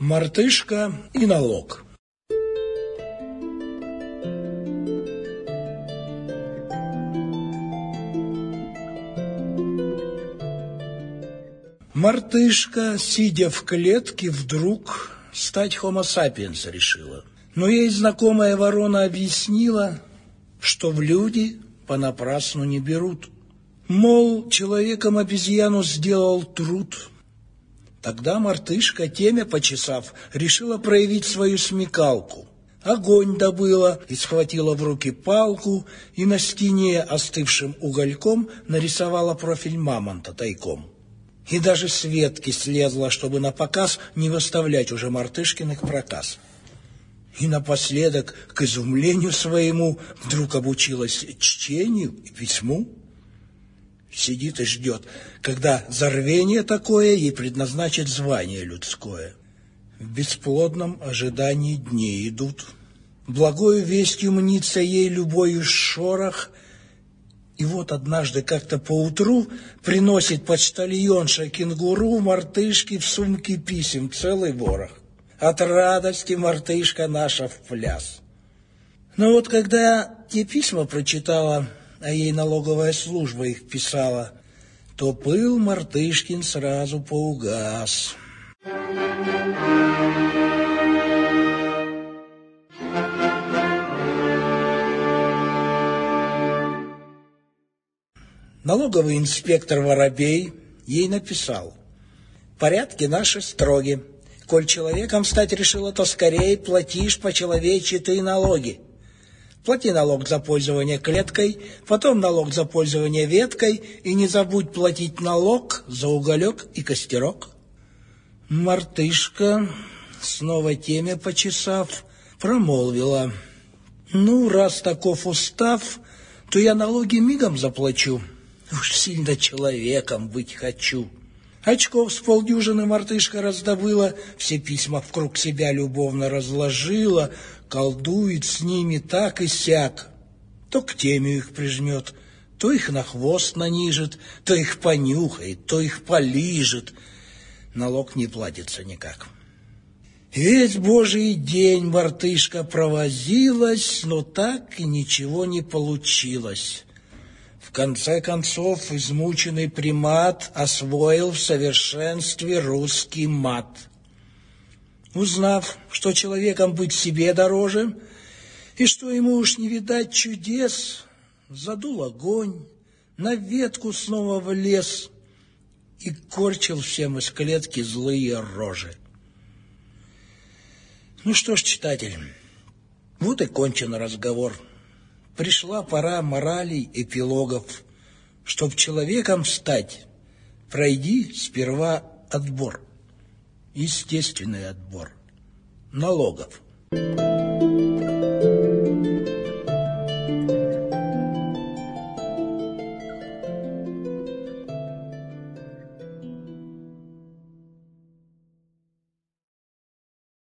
Мартышка и налог. Мартышка, сидя в клетке, вдруг стать Homo sapiens решила. Но ей знакомая ворона объяснила, что в люди понапрасну не берут. Мол, человеком обезьяну сделал труд. Тогда мартышка, темя почесав, решила проявить свою смекалку. Огонь добыла и схватила в руки палку, и на стене остывшим угольком нарисовала профиль мамонта тайком. И даже с ветки слезла, чтобы напоказ не выставлять уже мартышкиных проказ. И напоследок, к изумлению своему, вдруг обучилась чтению и письму. Сидит и ждет, когда за рвение такое ей предназначит звание людское. В бесплодном ожидании дни идут. Благою вестью мнится ей любой шорох. И вот однажды как-то поутру приносит почтальонша кенгуру мартышке в сумке писем целый ворох. От радости мартышка наша в пляс. Но вот когда те письма прочитала, а ей налоговая служба их писала, то пыл мартышкин сразу поугас. Налоговый инспектор Воробей ей написал: «Порядки наши строги. Коль человеком стать решила, то скорее платишь по-человечьи ты налоги. Плати налог за пользование клеткой, потом налог за пользование веткой, и не забудь платить налог за уголек и костерок». Мартышка, снова темя почесав, промолвила: «Ну, раз таков устав, то я налоги мигом заплачу. Уж сильно человеком быть хочу». Очков с полдюжины мартышка раздобыла, все письма вкруг себя любовно разложила, колдует с ними так и сяк. То к теме их прижмет, то их на хвост нанижит, то их понюхает, то их полижет. Налог не платится никак. Весь божий день мартышка провозилась, но так и ничего не получилось. В конце концов, измученный примат освоил в совершенстве русский мат. Узнав, что человеком быть себе дороже, и что ему уж не видать чудес, задул огонь, на ветку снова влез и корчил всем из клетки злые рожи. Ну что ж, читатель, вот и кончен разговор. Пришла пора моралей эпилогов. Чтоб человеком стать, пройди сперва отбор. Естественный отбор. Налогов.